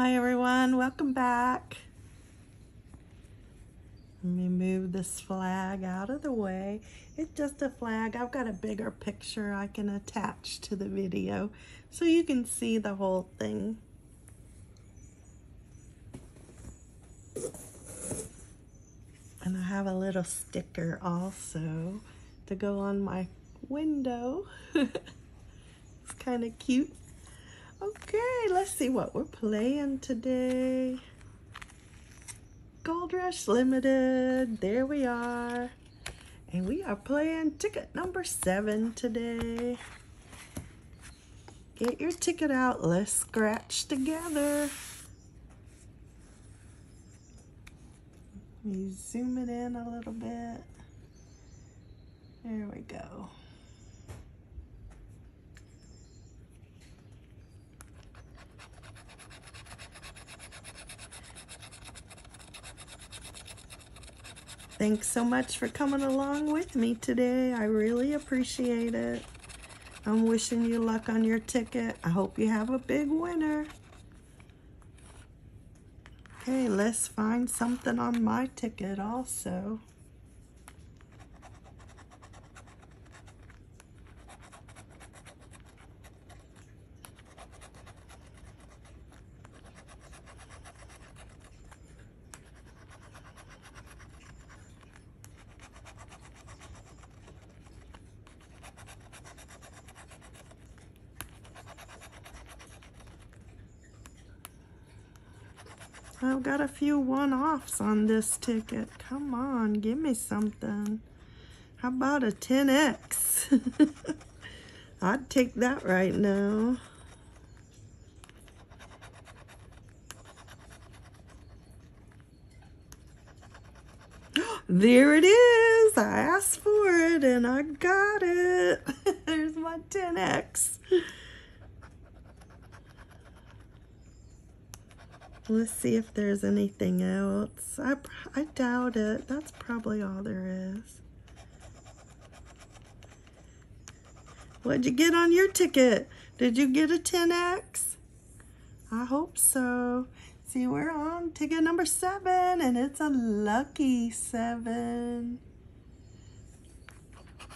Hi everyone, welcome back. Let me move this flag out of the way. It's just a flag. I've got a bigger picture I can attach to the video so you can see the whole thing. And I have a little sticker also to go on my window. It's kind of cute. Okay, let's see what we're playing today. Gold Rush Ltd. There we are. And we are playing ticket number 7 today. Get your ticket out. Let's scratch together. Let me zoom it in a little bit. There we go. Thanks so much for coming along with me today. I really appreciate it. I'm wishing you luck on your ticket. I hope you have a big winner. Okay, let's find something on my ticket also. I've got a few one-offs on this ticket. Come on, give me something. How about a 10X? I'd take that right now. There it is. I asked for it and I got it. There's my 10X. Let's see if there's anything else. I doubt it. That's probably all there is. What'd you get on your ticket? Did you get a 10X? I hope so. See, we're on ticket number 7, and it's a lucky 7.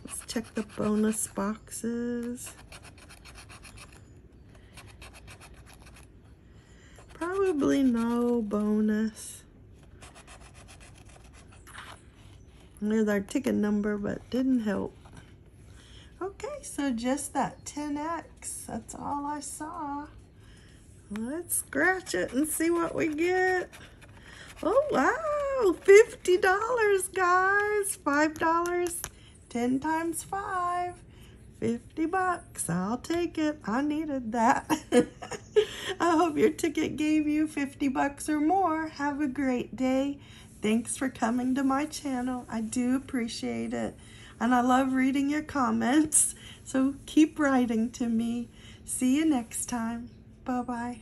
Let's check the bonus boxes. Probably no bonus. There's our ticket number, but didn't help. Okay, so just that 10X. That's all I saw. Let's scratch it and see what we get. Oh, wow. $50, guys. $5. 10 times 5. 50 bucks. I'll take it. I needed that. I hope your ticket gave you 50 bucks or more. Have a great day. Thanks for coming to my channel. I do appreciate it. And I love reading your comments. So keep writing to me. See you next time. Bye-bye.